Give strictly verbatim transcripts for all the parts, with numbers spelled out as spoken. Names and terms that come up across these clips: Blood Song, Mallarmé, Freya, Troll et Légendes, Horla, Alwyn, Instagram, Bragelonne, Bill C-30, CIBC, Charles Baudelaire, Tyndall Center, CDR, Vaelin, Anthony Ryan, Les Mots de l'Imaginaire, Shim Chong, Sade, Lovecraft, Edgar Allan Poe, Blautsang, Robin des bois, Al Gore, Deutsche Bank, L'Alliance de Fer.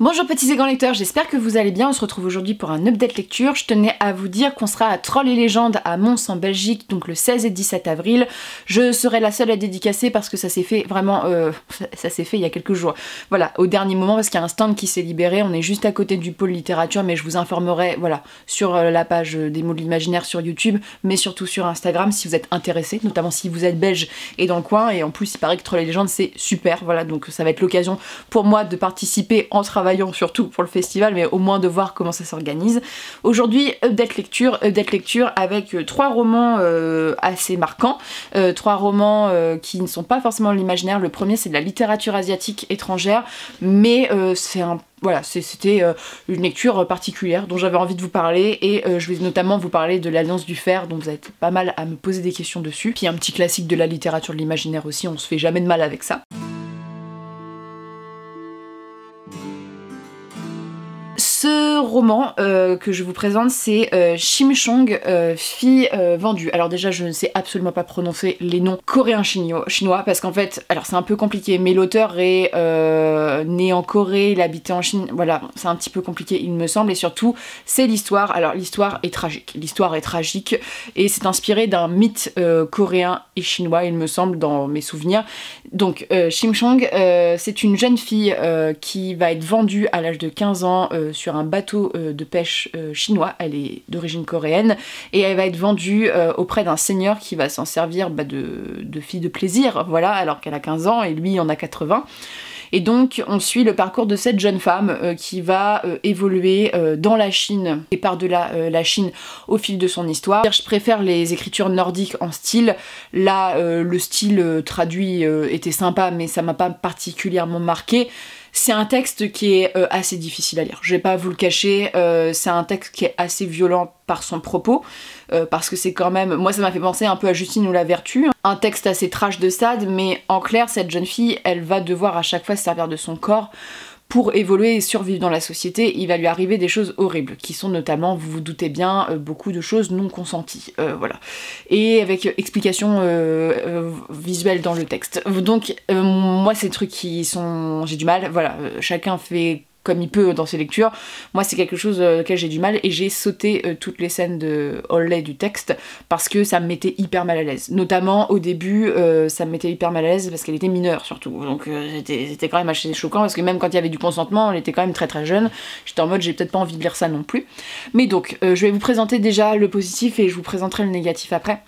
Bonjour petits et grands lecteurs, j'espère que vous allez bien. On se retrouve aujourd'hui pour un update lecture. Je tenais à vous dire qu'on sera à Troll et Légendes à Mons en Belgique, donc le seize et dix-sept avril. Je serai la seule à dédicacer parce que ça s'est fait vraiment... Euh, ça s'est fait il y a quelques jours. Voilà, au dernier moment parce qu'il y a un stand qui s'est libéré. On est juste à côté du pôle littérature, mais je vous informerai voilà, sur la page des mots de l'imaginaire sur YouTube, mais surtout sur Instagram si vous êtes intéressés, notamment si vous êtes belge et dans le coin. Et en plus, il paraît que Troll et Légendes, c'est super. Voilà, donc ça va être l'occasion pour moi de participer en travaillant surtout pour le festival, mais au moins de voir comment ça s'organise. Aujourd'hui, update lecture, update lecture avec euh, trois romans euh, assez marquants, euh, trois romans euh, qui ne sont pas forcément l'imaginaire. Le premier, c'est de la littérature asiatique étrangère, mais euh, c'est un Voilà, c'était une lecture particulière dont j'avais envie de vous parler, et je vais notamment vous parler de l'Alliance du Fer, dont vous avez été pas mal à me poser des questions dessus. Puis un petit classique de la littérature de l'imaginaire aussi, on se fait jamais de mal avec ça. Ce roman euh, que je vous présente, c'est euh, Shim Chong, euh, fille euh, vendue. Alors déjà, je ne sais absolument pas prononcer les noms coréens chinois, chinois parce qu'en fait, alors c'est un peu compliqué, mais l'auteur est euh, né en Corée, il habitait en Chine, voilà, c'est un petit peu compliqué il me semble, et surtout, c'est l'histoire, alors l'histoire est tragique, l'histoire est tragique, et c'est inspiré d'un mythe euh, coréen et chinois, il me semble, dans mes souvenirs. Donc, euh, Shim Chong, euh, c'est une jeune fille euh, qui va être vendue à l'âge de quinze ans euh, sur un bateau euh, de pêche euh, chinois. Elle est d'origine coréenne et elle va être vendue euh, auprès d'un seigneur qui va s'en servir bah, de, de fille de plaisir, voilà, alors qu'elle a quinze ans et lui en a quatre-vingts. Et donc on suit le parcours de cette jeune femme euh, qui va euh, évoluer euh, dans la Chine et par-delà euh, la Chine au fil de son histoire. Je préfère les écritures nordiques en style, là euh, le style euh, traduit euh, était sympa mais ça m'a pas particulièrement marqué. C'est un texte qui est euh, assez difficile à lire, je vais pas vous le cacher, euh, c'est un texte qui est assez violent par son propos, euh, parce que c'est quand même... Moi ça m'a fait penser un peu à Justine ou la Vertu, hein. Un texte assez trash de Sade, mais en clair cette jeune fille, elle va devoir à chaque fois se servir de son corps pour évoluer et survivre dans la société. Il va lui arriver des choses horribles, qui sont notamment, vous vous doutez bien, euh, beaucoup de choses non consenties, euh, voilà. Et avec euh, explication euh, euh, visuelle dans le texte. Donc, euh, moi, ces trucs qui sont... j'ai du mal, voilà, euh, chacun fait comme il peut dans ses lectures. Moi c'est quelque chose euh, auquel j'ai du mal et j'ai sauté euh, toutes les scènes de Olay du texte parce que ça me mettait hyper mal à l'aise. Notamment au début euh, ça me mettait hyper mal à l'aise parce qu'elle était mineure surtout. Donc euh, c'était quand même assez choquant parce que même quand il y avait du consentement, elle était quand même très très jeune. J'étais en mode j'ai peut-être pas envie de lire ça non plus. Mais donc euh, je vais vous présenter déjà le positif et je vous présenterai le négatif après.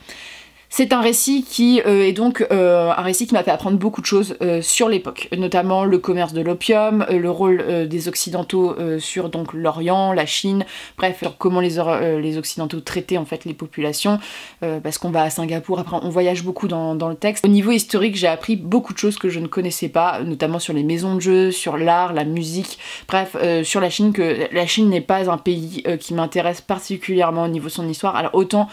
C'est un récit qui euh, est donc euh, un récit qui m'a fait apprendre beaucoup de choses euh, sur l'époque, notamment le commerce de l'opium, euh, le rôle euh, des occidentaux euh, sur donc l'Orient, la Chine, bref, sur comment les, euh, les occidentaux traitaient en fait les populations, euh, parce qu'on va à Singapour, après on voyage beaucoup dans, dans le texte. Au niveau historique, j'ai appris beaucoup de choses que je ne connaissais pas, notamment sur les maisons de jeu, sur l'art, la musique, bref, euh, sur la Chine, que la Chine n'est pas un pays euh, qui m'intéresse particulièrement au niveau de son histoire. Alors autant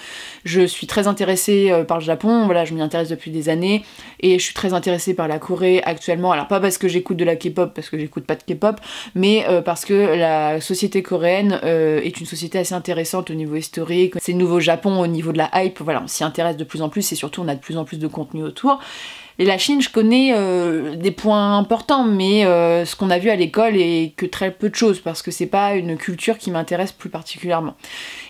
je suis très intéressée euh, par le Japon, voilà, je m'y intéresse depuis des années et je suis très intéressée par la Corée actuellement, alors pas parce que j'écoute de la K-pop, parce que j'écoute pas de K-pop, mais euh, parce que la société coréenne euh, est une société assez intéressante au niveau historique, c'est le nouveau Japon au niveau de la hype, voilà, on s'y intéresse de plus en plus et surtout on a de plus en plus de contenu autour. Et la Chine, je connais euh, des points importants, mais euh, ce qu'on a vu à l'école est que très peu de choses, parce que c'est pas une culture qui m'intéresse plus particulièrement.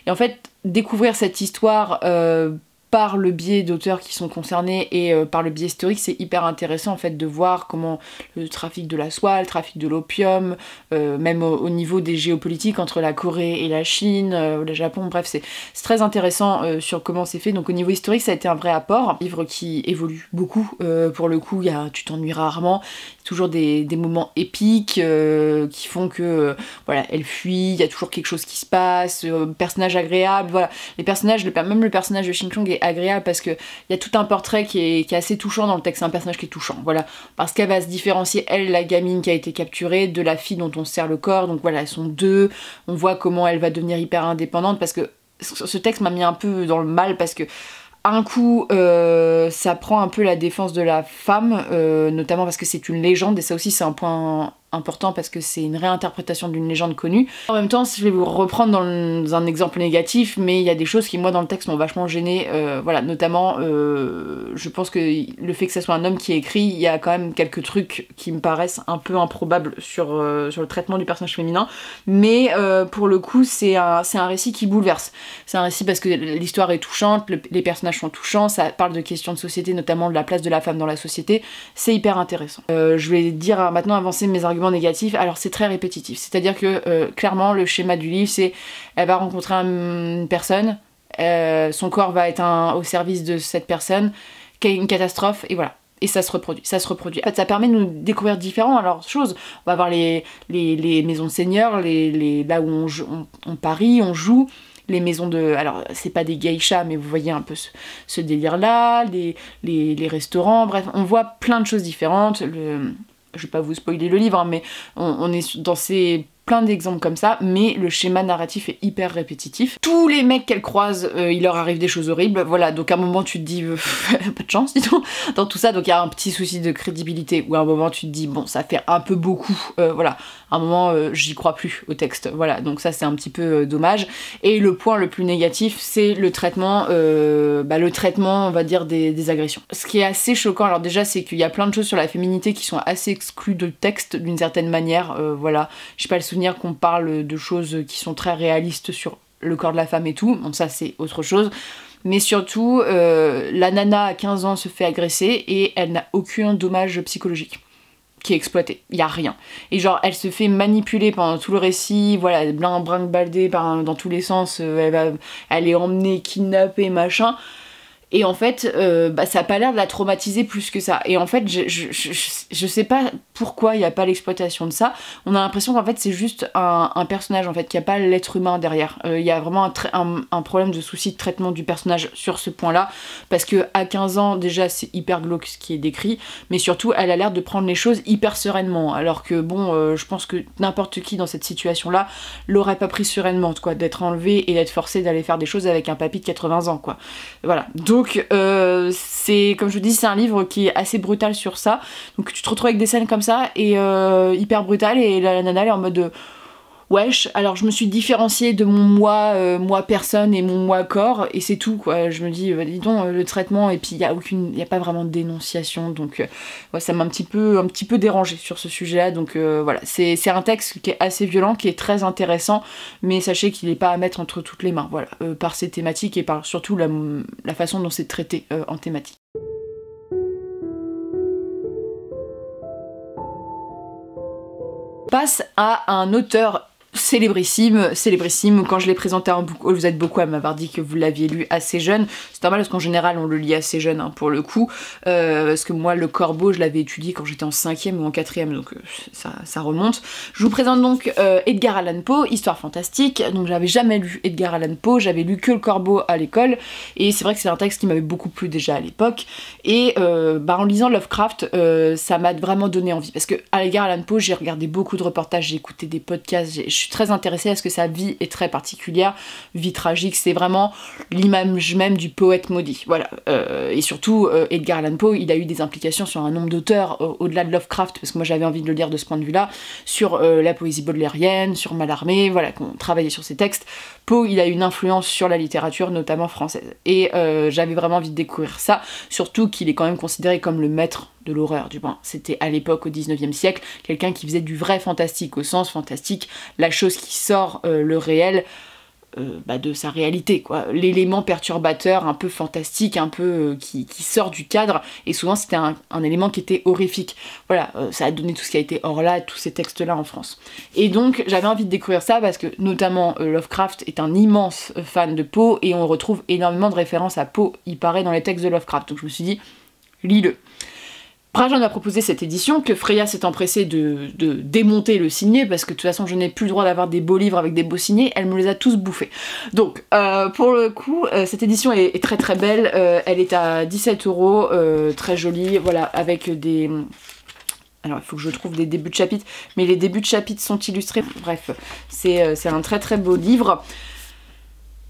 Et en fait, découvrir cette histoire euh, par le biais d'auteurs qui sont concernés et euh, par le biais historique, c'est hyper intéressant en fait de voir comment le trafic de la soie, le trafic de l'opium, euh, même au, au niveau des géopolitiques entre la Corée et la Chine, euh, le Japon, bref, c'est très intéressant euh, sur comment c'est fait. Donc au niveau historique, ça a été un vrai apport. Un livre qui évolue beaucoup, euh, pour le coup, y a, tu t'ennuies rarement, toujours des, des moments épiques euh, qui font que, euh, voilà, elle fuit, il y a toujours quelque chose qui se passe, euh, personnage agréable, voilà. Les personnages, le, même le personnage de Shim Chong est agréable parce qu'il y a tout un portrait qui est, qui est assez touchant dans le texte, c'est un personnage qui est touchant, voilà, parce qu'elle va se différencier, elle, la gamine qui a été capturée, de la fille dont on sert le corps, donc voilà, elles sont deux, on voit comment elle va devenir hyper indépendante, parce que ce texte m'a mis un peu dans le mal, parce que un coup, euh, ça prend un peu la défense de la femme, euh, notamment parce que c'est une légende, et ça aussi c'est un point important parce que c'est une réinterprétation d'une légende connue. En même temps, je vais vous reprendre dans un exemple négatif, mais il y a des choses qui, moi, dans le texte, m'ont vachement gênée. Euh, voilà, notamment, euh, je pense que le fait que ce soit un homme qui écrit, il y a quand même quelques trucs qui me paraissent un peu improbables sur, euh, sur le traitement du personnage féminin, mais euh, pour le coup, c'est un, c'est un récit qui bouleverse. C'est un récit parce que l'histoire est touchante, le, les personnages sont touchants, ça parle de questions de société, notamment de la place de la femme dans la société. C'est hyper intéressant. Euh, je vais dire, maintenant, avancer mes arguments négatif, alors c'est très répétitif, c'est-à-dire que euh, clairement le schéma du livre c'est elle va rencontrer un, une personne, euh, son corps va être un, au service de cette personne, qu'il y a une catastrophe et voilà. Et ça se reproduit, ça se reproduit. En fait, ça permet de nous découvrir différentes choses. On va voir les, les, les maisons de seigneurs, les, les, là où on, on, on parie, on joue, les maisons de... Alors, c'est pas des geishas, mais vous voyez un peu ce, ce délire-là, les, les, les restaurants, bref, on voit plein de choses différentes. Le... Je vais pas vous spoiler le livre, hein, mais on, on est dans ces plein d'exemples comme ça, mais le schéma narratif est hyper répétitif. Tous les mecs qu'elle croise, euh, il leur arrive des choses horribles, voilà, donc à un moment tu te dis, euh, pas de chance, dis donc, dans tout ça, donc il y a un petit souci de crédibilité, où à un moment tu te dis, bon, ça fait un peu beaucoup, euh, voilà, à un moment, euh, j'y crois plus au texte, voilà, donc ça c'est un petit peu euh, dommage. Et le point le plus négatif, c'est le traitement, euh, bah, le traitement, on va dire, des, des agressions. Ce qui est assez choquant, alors déjà, c'est qu'il y a plein de choses sur la féminité qui sont assez exclues de texte, d'une certaine manière, euh, voilà, je sais pas le souci qu'on parle de choses qui sont très réalistes sur le corps de la femme et tout, bon ça c'est autre chose, mais surtout euh, la nana à quinze ans se fait agresser et elle n'a aucun dommage psychologique qui est exploité, il y a rien. Et genre elle se fait manipuler pendant tout le récit, voilà, brinque-baldée dans tous les sens, elle, va, elle est emmenée, kidnappée, machin. Et en fait, euh, bah, ça a pas l'air de la traumatiser plus que ça. Et en fait, je, je, je, je sais pas pourquoi il n'y a pas l'exploitation de ça. On a l'impression qu'en fait, c'est juste un, un personnage, en fait, qu'il n'y a pas l'être humain derrière. Il euh, y a vraiment un, un, un problème de souci de traitement du personnage sur ce point-là. Parce que à quinze ans, déjà, c'est hyper glauque ce qui est décrit. Mais surtout, elle a l'air de prendre les choses hyper sereinement. Alors que, bon, euh, je pense que n'importe qui dans cette situation-là l'aurait pas pris sereinement, quoi, d'être enlevé et d'être forcé d'aller faire des choses avec un papy de quatre-vingts ans, quoi. Voilà. Donc, Donc, euh, c'est comme je vous dis, c'est un livre qui est assez brutal sur ça. Donc, tu te retrouves avec des scènes comme ça et euh, hyper brutales. Et la, la nana, elle est en mode de, wesh. Alors, je me suis différenciée de mon moi, euh, moi personne et mon moi corps. Et c'est tout, quoi. Je me dis, bah, dis donc, le traitement. Et puis, il n'y a aucune, il n'y a pas vraiment de dénonciation. Donc, euh, ouais, ça m'a un petit peu, un petit peu dérangée sur ce sujet-là. Donc, euh, voilà. C'est un texte qui est assez violent, qui est très intéressant. Mais sachez qu'il n'est pas à mettre entre toutes les mains. Voilà. Euh, par ses thématiques et par surtout la, la façon dont c'est traité euh, en thématique. On passe à un auteur célébrissime, célébrissime, quand je l'ai présenté à un book haul, vous êtes beaucoup à m'avoir dit que vous l'aviez lu assez jeune, c'est normal parce qu'en général on le lit assez jeune hein, pour le coup, euh, parce que moi le Corbeau je l'avais étudié quand j'étais en cinquième ou en quatrième, donc euh, ça, ça remonte. Je vous présente donc euh, Edgar Allan Poe, Histoire fantastique, donc j'avais jamais lu Edgar Allan Poe, j'avais lu que le Corbeau à l'école, et c'est vrai que c'est un texte qui m'avait beaucoup plu déjà à l'époque, et euh, bah, en lisant Lovecraft, euh, ça m'a vraiment donné envie, parce que à Edgar Allan Poe j'ai regardé beaucoup de reportages, j'ai écouté des podcasts, je suis très intéressée à ce que sa vie est très particulière, vie tragique, c'est vraiment l'image même du poète maudit, voilà. Euh, et surtout, euh, Edgar Allan Poe, il a eu des implications sur un nombre d'auteurs, euh, au-delà de Lovecraft, parce que moi j'avais envie de le lire de ce point de vue-là, sur euh, la poésie baudelairienne, sur Mallarmé, voilà, qu'on travaillait sur ses textes. Poe, il a eu une influence sur la littérature, notamment française. Et euh, j'avais vraiment envie de découvrir ça, surtout qu'il est quand même considéré comme le maître de l'horreur, du moins. C'était à l'époque, au dix-neuvième siècle, quelqu'un qui faisait du vrai fantastique, au sens fantastique, la chose qui sort euh, le réel euh, bah de sa réalité, quoi. L'élément perturbateur, un peu fantastique, un peu euh, qui, qui sort du cadre, et souvent c'était un, un élément qui était horrifique. Voilà, euh, ça a donné tout ce qui a été Horla, tous ces textes-là en France. Et donc j'avais envie de découvrir ça parce que notamment euh, Lovecraft est un immense fan de Poe, et on retrouve énormément de références à Poe, il paraît, dans les textes de Lovecraft. Donc je me suis dit, lis-le. Bragelonne m'a proposé cette édition que Freya s'est empressée de, de démonter et le signer parce que de toute façon je n'ai plus le droit d'avoir des beaux livres avec des beaux signés, elle me les a tous bouffés. Donc euh, pour le coup euh, cette édition est, est très très belle, euh, elle est à dix-sept euros, très jolie, voilà, avec des... Alors il faut que je trouve des débuts de chapitre, mais les débuts de chapitre sont illustrés, bref, c'est euh, un très très beau livre.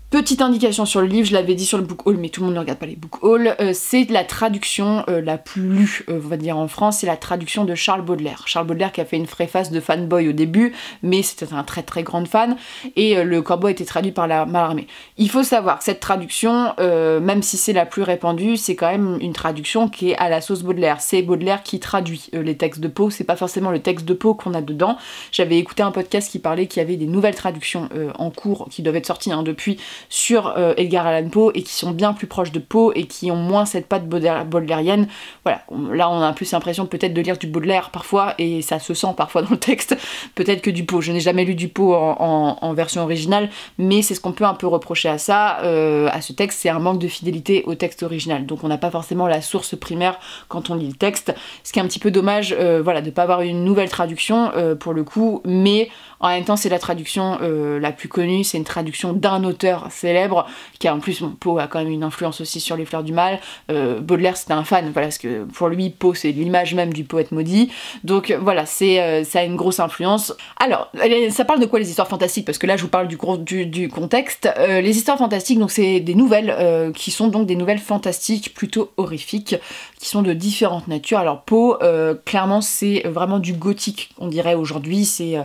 Petite indication sur le livre, je l'avais dit sur le book haul, mais tout le monde ne regarde pas les book hauls, euh, c'est la traduction euh, la plus lue, euh, on va dire en France, c'est la traduction de Charles Baudelaire. Charles Baudelaire qui a fait une préface de fanboy au début, mais c'était un très très grand fan, et euh, le corbeau a été traduit par la Mallarmé. Il faut savoir que cette traduction, euh, même si c'est la plus répandue, c'est quand même une traduction qui est à la sauce Baudelaire. C'est Baudelaire qui traduit euh, les textes de Poe, c'est pas forcément le texte de Poe qu'on a dedans. J'avais écouté un podcast qui parlait qu'il y avait des nouvelles traductions euh, en cours, qui doivent être sorties hein, depuis, sur euh, Edgar Allan Poe et qui sont bien plus proches de Poe et qui ont moins cette patte baudelairienne. Voilà, on, là on a plus l'impression peut-être de lire du Baudelaire parfois et ça se sent parfois dans le texte, peut-être que du Poe. Je n'ai jamais lu du Poe en, en, en version originale, mais c'est ce qu'on peut un peu reprocher à ça, euh, à ce texte, c'est un manque de fidélité au texte original. Donc on n'a pas forcément la source primaire quand on lit le texte, ce qui est un petit peu dommage euh, voilà, de ne pas avoir une nouvelle traduction euh, pour le coup, mais en même temps c'est la traduction euh, la plus connue, c'est une traduction d'un auteur célèbre, qui a en plus, bon, Poe a quand même une influence aussi sur les Fleurs du Mal, euh, Baudelaire c'était un fan, voilà, parce que pour lui Poe c'est l'image même du poète maudit, donc voilà, c'est euh, ça a une grosse influence. Alors, ça parle de quoi les histoires fantastiques, parce que là je vous parle du, du, du contexte, euh, les histoires fantastiques, donc c'est des nouvelles, euh, qui sont donc des nouvelles fantastiques plutôt horrifiques, qui sont de différentes natures. Alors Poe, euh, clairement c'est vraiment du gothique, on dirait aujourd'hui, c'est euh,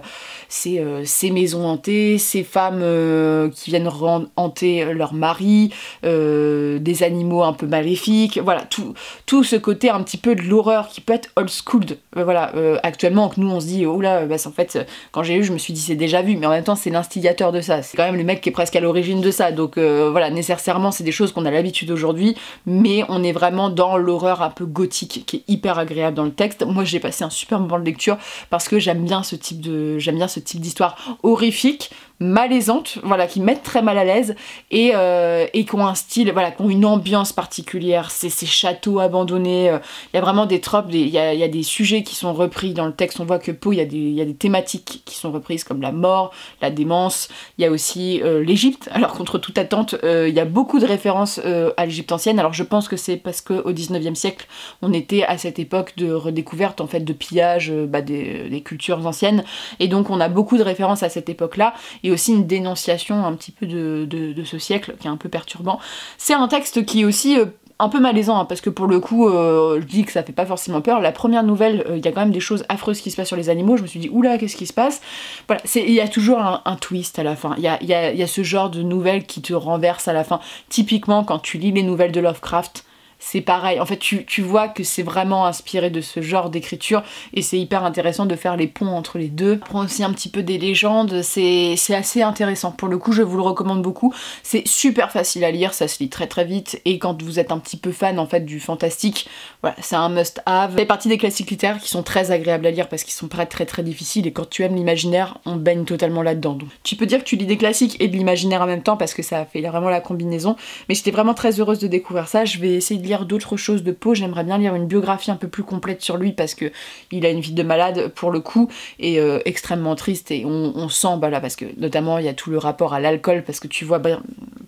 c'est euh, ces maisons hantées, ces femmes euh, qui viennent rendre hanter leur mari, euh, des animaux un peu maléfiques, voilà, tout, tout ce côté un petit peu de l'horreur qui peut être old school, euh, voilà, euh, actuellement que nous on se dit, oh là, bah, en fait, quand j'ai lu, je me suis dit c'est déjà vu, mais en même temps c'est l'instigateur de ça, c'est quand même le mec qui est presque à l'origine de ça, donc euh, voilà, nécessairement c'est des choses qu'on a l'habitude aujourd'hui, mais on est vraiment dans l'horreur un peu gothique, qui est hyper agréable dans le texte. Moi j'ai passé un super moment de lecture, parce que j'aime bien ce type de, j'aime bien ce type d'histoire horrifique, malaisante, voilà, qui mettent très mal à l'aise et, euh, et qui ont un style, voilà, qui ont une ambiance particulière, c'est ces châteaux abandonnés, il euh, y a vraiment des tropes, il y a, y a des sujets qui sont repris dans le texte, on voit que Poe, il y, y a des thématiques qui sont reprises comme la mort, la démence, il y a aussi euh, l'Égypte, alors contre toute attente, il euh, y a beaucoup de références euh, à l'Égypte ancienne, alors je pense que c'est parce qu'au dix-neuvième siècle, on était à cette époque de redécouverte, en fait, de pillage euh, bah, des, des cultures anciennes, et donc on a beaucoup de références à cette époque-là, et aussi une dénonciation un petit peu de, de, de ce siècle qui est un peu perturbant. C'est un texte qui est aussi euh, un peu malaisant, hein, parce que pour le coup, euh, je dis que ça fait pas forcément peur. La première nouvelle, il euh, y a quand même des choses affreuses qui se passent sur les animaux, je me suis dit, oula, qu'est-ce qui se passe? Voilà, il y a toujours un, un twist à la fin, il y a, y, a, y a ce genre de nouvelles qui te renverse à la fin. Typiquement, quand tu lis les nouvelles de Lovecraft, c'est pareil, en fait tu, tu vois que c'est vraiment inspiré de ce genre d'écriture et c'est hyper intéressant de faire les ponts entre les deux. On prend aussi un petit peu des légendes, c'est assez intéressant, pour le coup je vous le recommande beaucoup, c'est super facile à lire, ça se lit très très vite et quand vous êtes un petit peu fan en fait du fantastique, voilà, c'est un must have. Ça fait partie des classiques littéraires qui sont très agréables à lire parce qu'ils sont pas très très difficiles et quand tu aimes l'imaginaire, on baigne totalement là-dedans. Donc tu peux dire que tu lis des classiques et de l'imaginaire en même temps parce que ça fait vraiment la combinaison, mais j'étais vraiment très heureuse de découvrir ça, je vais essayer de lire d'autres choses de Poe, j'aimerais bien lire une biographie un peu plus complète sur lui parce que il a une vie de malade pour le coup et euh, extrêmement triste et on, on sent bah là parce que notamment il y a tout le rapport à l'alcool parce que tu vois bah,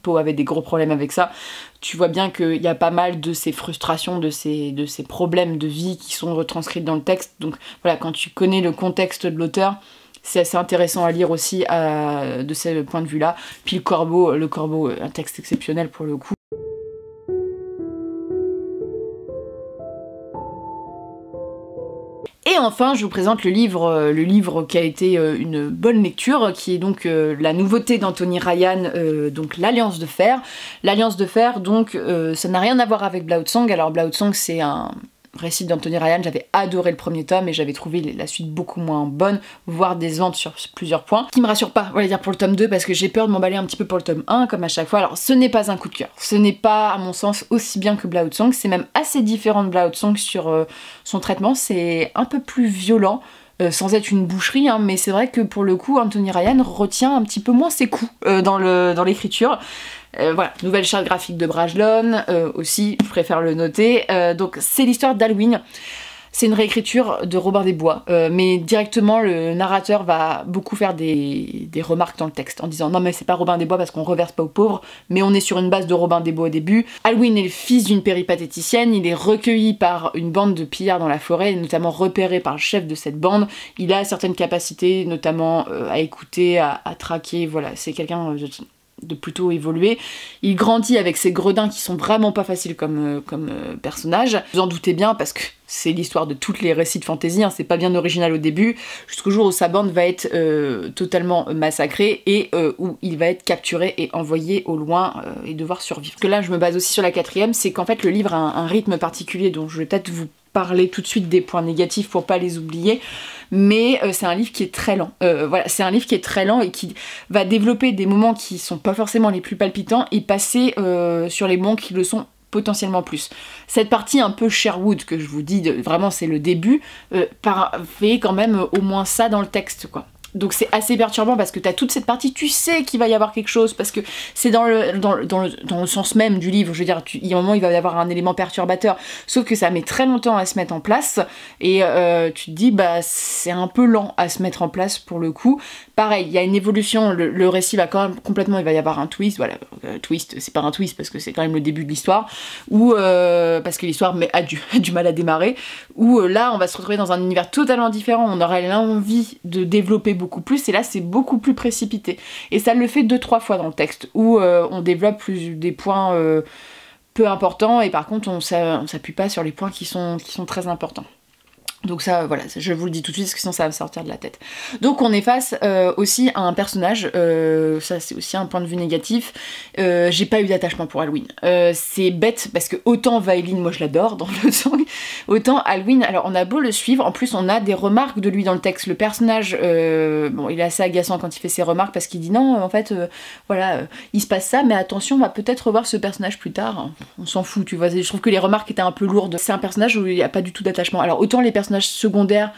Poe avait des gros problèmes avec ça, tu vois bien qu'il y a pas mal de ces frustrations, de ces, de ces problèmes de vie qui sont retranscrites dans le texte, donc voilà, quand tu connais le contexte de l'auteur, c'est assez intéressant à lire aussi à, de ce point de vue là. Puis le corbeau, le corbeau, un texte exceptionnel pour le coup. Et enfin, je vous présente le livre, le livre qui a été une bonne lecture, qui est donc euh, la nouveauté d'Anthony Ryan, euh, donc L'Alliance de Fer. L'Alliance de Fer, donc, euh, ça n'a rien à voir avec Blautsang. Alors Blautsang, c'est un récit d'Anthony Ryan, j'avais adoré le premier tome et j'avais trouvé la suite beaucoup moins bonne, voire décevante sur plusieurs points, qui me rassure pas, on va dire, pour le tome deux, parce que j'ai peur de m'emballer un petit peu pour le tome un, comme à chaque fois. Alors ce n'est pas un coup de cœur, ce n'est pas à mon sens aussi bien que Blautsang, c'est même assez différent de Blautsang sur euh, son traitement, c'est un peu plus violent, Euh, sans être une boucherie, hein, mais c'est vrai que pour le coup Anthony Ryan retient un petit peu moins ses coups euh, dans le, dans l'écriture. Euh, voilà, nouvelle charte graphique de Bragelonne, euh, aussi, je préfère le noter. Euh, donc c'est l'histoire d'Alwyn. C'est une réécriture de Robin des Bois, euh, mais directement le narrateur va beaucoup faire des, des remarques dans le texte en disant non mais c'est pas Robin des Bois parce qu'on reverse pas aux pauvres, mais on est sur une base de Robin des Bois au début. Alwyn est le fils d'une péripatéticienne, il est recueilli par une bande de pillards dans la forêt, notamment repéré par le chef de cette bande. Il a certaines capacités, notamment euh, à écouter, à, à traquer, voilà, c'est quelqu'un de plutôt évoluer. Il grandit avec ses gredins qui sont vraiment pas faciles comme, comme euh, personnage. Vous en doutez bien parce que c'est l'histoire de tous les récits de fantasy, hein, c'est pas bien original au début, jusqu'au jour où sa bande va être euh, totalement massacrée et euh, où il va être capturé et envoyé au loin euh, et devoir survivre. Parce que là je me base aussi sur la quatrième, c'est qu'en fait le livre a un, un rythme particulier dont je vais peut-être vous parler tout de suite des points négatifs pour pas les oublier, mais euh, c'est un livre qui est très lent. Euh, voilà, c'est un livre qui est très lent et qui va développer des moments qui sont pas forcément les plus palpitants et passer euh, sur les moments qui le sont potentiellement plus. Cette partie un peu Sherwood que je vous dis, de, vraiment c'est le début, euh, par, fait quand même euh, au moins ça dans le texte quoi. Donc c'est assez perturbant parce que t'as toute cette partie, tu sais qu'il va y avoir quelque chose, parce que c'est dans le, dans, le, dans, le, dans le sens même du livre, je veux dire, tu, il y a un moment il va y avoir un élément perturbateur, sauf que ça met très longtemps à se mettre en place, et euh, tu te dis, bah c'est un peu lent à se mettre en place pour le coup. Pareil, il y a une évolution, le, le récit va quand même complètement, il va y avoir un twist, voilà, euh, twist, c'est pas un twist parce que c'est quand même le début de l'histoire, ou euh, parce que l'histoire a du, a du mal à démarrer, où euh, là on va se retrouver dans un univers totalement différent, on aurait l'envie de développer beaucoup beaucoup plus, et là c'est beaucoup plus précipité. Et ça le fait deux trois fois dans le texte, où euh, on développe plus des points euh, peu importants, et par contre on s'appuie pas sur les points qui sont, qui sont très importants. Donc ça, voilà, je vous le dis tout de suite, parce que sinon ça va me sortir de la tête. Donc on est face euh, aussi à un personnage, euh, ça c'est aussi un point de vue négatif, euh, j'ai pas eu d'attachement pour Alwyn. Euh, c'est bête, parce que autant Vaelin, moi je l'adore dans Blood Song, autant Alwyn, alors on a beau le suivre, en plus on a des remarques de lui dans le texte. Le personnage, euh, bon il est assez agaçant quand il fait ses remarques, parce qu'il dit non, en fait, euh, voilà, euh, il se passe ça, mais attention, on va peut-être revoir ce personnage plus tard. On s'en fout, tu vois, je trouve que les remarques étaient un peu lourdes. C'est un personnage où il n'y a pas du tout d'attachement. Alors autant les personnages secondaires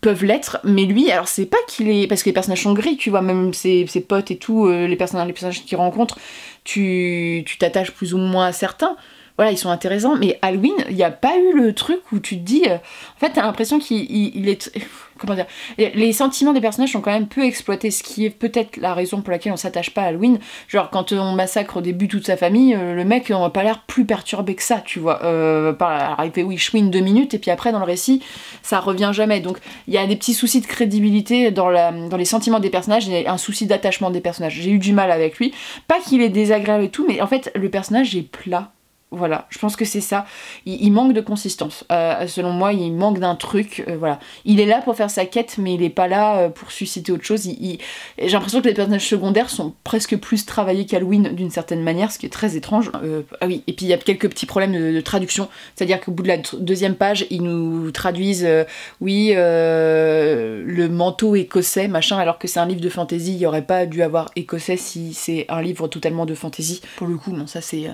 peuvent l'être, mais lui, alors c'est pas qu'il est... Parce que les personnages sont gris, tu vois, même ses, ses potes et tout, euh, les personnages, les personnages qu'il rencontre, tu t'attaches plus ou moins à certains. Voilà, ils sont intéressants, mais Alwyn, il n'y a pas eu le truc où tu te dis... Euh, en fait, t'as l'impression qu'il il est... Comment dire, les sentiments des personnages sont quand même peu exploités, ce qui est peut-être la raison pour laquelle on s'attache pas à Alwyn. Genre, quand on massacre au début toute sa famille, euh, le mec, on n'a pas l'air plus perturbé que ça, tu vois. Euh, par, alors, il chouine deux minutes, et puis après, dans le récit, ça revient jamais. Donc, il y a des petits soucis de crédibilité dans, la, dans les sentiments des personnages, et un souci d'attachement des personnages. J'ai eu du mal avec lui. Pas qu'il est désagréable et tout, mais en fait, le personnage est plat. Voilà, je pense que c'est ça. Il, il manque de consistance. Euh, selon moi, il manque d'un truc. Euh, voilà, il est là pour faire sa quête, mais il est pas là euh, pour susciter autre chose. Il, il... J'ai l'impression que les personnages secondaires sont presque plus travaillés qu'Alwyn d'une certaine manière, ce qui est très étrange. Euh, ah oui, et puis il y a quelques petits problèmes de, de traduction. C'est-à-dire qu'au bout de la deuxième page, ils nous traduisent euh, oui euh, le manteau écossais, machin, alors que c'est un livre de fantasy. Il n'y aurait pas dû avoir écossais si c'est un livre totalement de fantasy. Pour le coup, bon, ça c'est,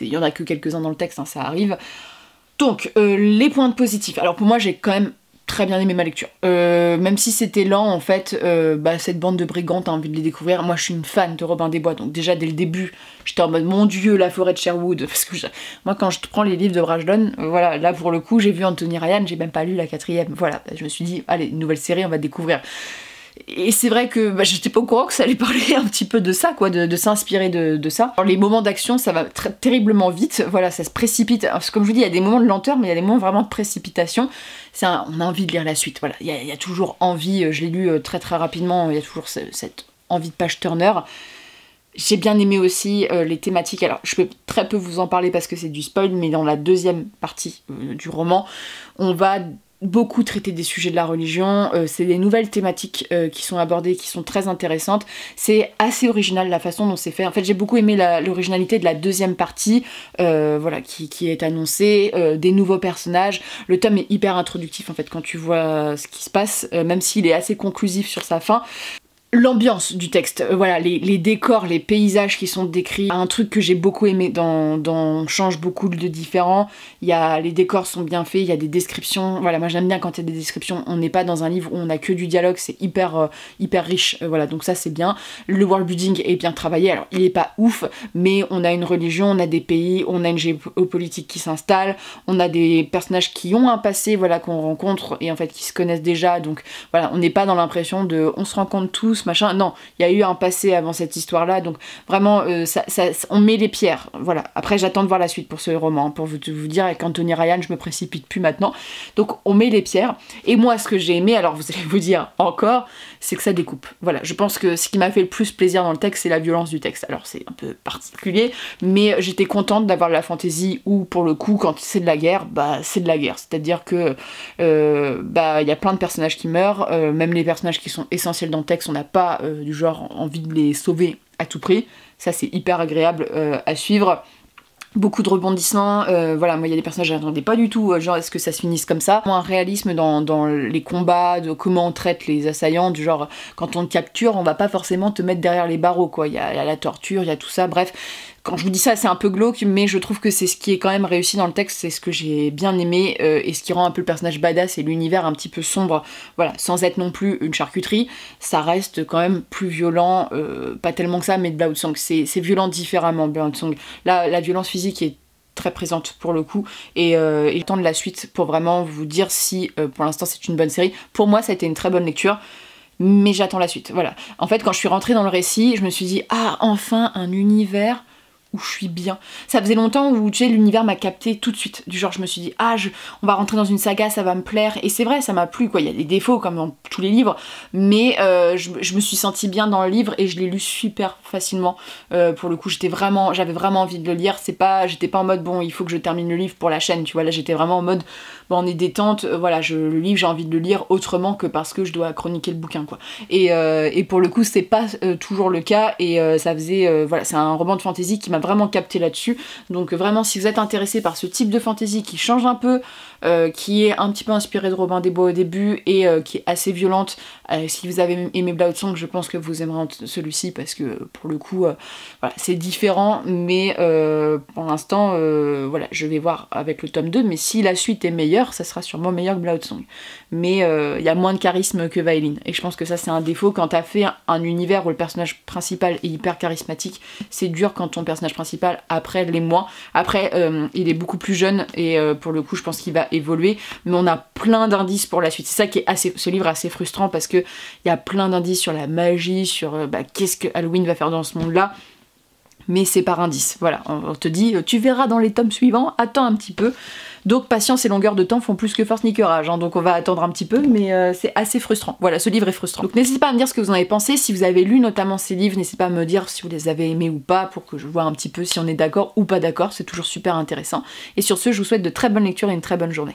il y en a que quelques quelques-uns dans le texte, hein, ça arrive. Donc, euh, les points de positif. Alors pour moi, j'ai quand même très bien aimé ma lecture. Euh, même si c'était lent, en fait, euh, bah, cette bande de brigands, t'as envie de les découvrir. Moi, je suis une fan de Robin des Bois, donc déjà, dès le début, j'étais en mode, mon dieu, la forêt de Sherwood, parce que je... moi, quand je prends les livres de Bragelonne, euh, voilà, là, pour le coup, j'ai vu Anthony Ryan, j'ai même pas lu la quatrième, voilà, je me suis dit, allez, une nouvelle série, on va découvrir. Et c'est vrai que bah, j'étais pas au courant que ça allait parler un petit peu de ça, quoi, de, de s'inspirer de, de ça. Alors, les moments d'action, ça va très, terriblement vite, voilà, ça se précipite. Alors, comme je vous dis, il y a des moments de lenteur, mais il y a des moments vraiment de précipitation. Un, on a envie de lire la suite, voilà. Il y a, il y a toujours envie, je l'ai lu très très rapidement, il y a toujours ce, cette envie de page-turner. J'ai bien aimé aussi euh, les thématiques, alors je peux très peu vous en parler parce que c'est du spoil, mais dans la deuxième partie euh, du roman, on va... beaucoup traiter des sujets de la religion, euh, c'est des nouvelles thématiques euh, qui sont abordées, qui sont très intéressantes, c'est assez original la façon dont c'est fait, en fait j'ai beaucoup aimé l'originalité de la deuxième partie, euh, voilà, qui, qui est annoncée, euh, des nouveaux personnages, le tome est hyper introductif en fait quand tu vois ce qui se passe, euh, même s'il est assez conclusif sur sa fin. L'ambiance du texte, euh, voilà, les, les décors, les paysages qui sont décrits, un truc que j'ai beaucoup aimé dans, dans Change beaucoup de différents, il y a, les décors sont bien faits, il y a des descriptions, voilà, moi j'aime bien quand il y a des descriptions, on n'est pas dans un livre où on a que du dialogue, c'est hyper, euh, hyper riche, euh, voilà, donc ça c'est bien. Le world building est bien travaillé, alors il est pas ouf, mais on a une religion, on a des pays, on a une géopolitique qui s'installe, on a des personnages qui ont un passé, voilà, qu'on rencontre, et en fait qui se connaissent déjà, donc voilà, on n'est pas dans l'impression de, on se rencontre tous, violence, machin. Non, il y a eu un passé avant cette histoire-là, donc vraiment, euh, ça, ça, on met les pierres. Voilà. Après, j'attends de voir la suite pour ce roman, pour vous, vous dire, avec Anthony Ryan, je me précipite plus maintenant. Donc, on met les pierres. Et moi, ce que j'ai aimé, alors vous allez vous dire encore, c'est que ça découpe. Voilà, je pense que ce qui m'a fait le plus plaisir dans le texte, c'est la violence du texte. Alors, c'est un peu particulier, mais j'étais contente d'avoir de la fantaisie où, pour le coup, quand c'est de la guerre, bah, c'est de la guerre. C'est-à-dire que, euh, bah, il y a plein de personnages qui meurent, euh, même les personnages qui sont essentiels dans le texte, on n'a pas euh, du genre envie de les sauver à tout prix. Ça, c'est hyper agréable euh, à suivre. Beaucoup de rebondissements, euh, voilà, moi il y a des personnages que j'attendais pas du tout, euh, genre est-ce que ça se finisse comme ça. Un réalisme dans, dans les combats, de comment on traite les assaillants, du genre quand on te capture, on va pas forcément te mettre derrière les barreaux, quoi. Il y a, y a la torture, il y a tout ça, bref. Quand je vous dis ça, c'est un peu glauque, mais je trouve que c'est ce qui est quand même réussi dans le texte, c'est ce que j'ai bien aimé, euh, et ce qui rend un peu le personnage badass et l'univers un petit peu sombre, voilà, sans être non plus une charcuterie. Ça reste quand même plus violent, euh, pas tellement que ça, mais de Blautsang, c'est violent différemment, Blautsang. Là, la violence physique est très présente pour le coup, et, euh, et j'attends de la suite pour vraiment vous dire si euh, pour l'instant c'est une bonne série. Pour moi ça a été une très bonne lecture, mais j'attends la suite, voilà. En fait quand je suis rentrée dans le récit, je me suis dit « Ah, enfin un univers !» où je suis bien. Ça faisait longtemps où, tu sais, l'univers m'a capté tout de suite. Du genre, je me suis dit, ah, je, on va rentrer dans une saga, ça va me plaire. Et c'est vrai, ça m'a plu, quoi. Il y a des défauts, comme dans tous les livres, mais euh, je, je me suis sentie bien dans le livre et je l'ai lu super facilement. Euh, pour le coup, j'étais vraiment, j'avais vraiment envie de le lire. C'est pas, j'étais pas en mode, bon, il faut que je termine le livre pour la chaîne, tu vois. Là, j'étais vraiment en mode, bon, on est détente, euh, voilà, je, le livre, j'ai envie de le lire autrement que parce que je dois chroniquer le bouquin, quoi. Et, euh, et pour le coup, c'est pas euh, toujours le cas, et euh, ça faisait, euh, voilà, c'est un roman de fantasy qui m'a vraiment capté là-dessus. Donc vraiment, si vous êtes intéressé par ce type de fantasy qui change un peu, euh, qui est un petit peu inspiré de Robin des Bois au début et euh, qui est assez violente, euh, si vous avez aimé Blautsang, je pense que vous aimerez celui-ci parce que pour le coup, euh, voilà, c'est différent, mais euh, pour l'instant, euh, voilà, je vais voir avec le tome deux, mais si la suite est meilleure, ça sera sûrement meilleur que Blautsang. Mais il euh, y a moins de charisme que Vaelin, et je pense que ça c'est un défaut. Quand t'as fait un univers où le personnage principal est hyper charismatique, c'est dur quand ton personnage principal après les mois. Après, euh, il est beaucoup plus jeune et euh, pour le coup, je pense qu'il va évoluer. Mais on a plein d'indices pour la suite. C'est ça qui est assez, ce livre assez frustrant parce que il y a plein d'indices sur la magie, sur euh, bah, qu'est-ce que Alwyn va faire dans ce monde-là. Mais c'est par indice. Voilà, on te dit, tu verras dans les tomes suivants, attends un petit peu. Donc patience et longueur de temps font plus que force ni que rage, hein, donc on va attendre un petit peu, mais euh, c'est assez frustrant. Voilà, ce livre est frustrant. Donc n'hésitez pas à me dire ce que vous en avez pensé, si vous avez lu notamment ces livres, n'hésitez pas à me dire si vous les avez aimés ou pas, pour que je vois un petit peu si on est d'accord ou pas d'accord, c'est toujours super intéressant. Et sur ce, je vous souhaite de très bonnes lectures et une très bonne journée.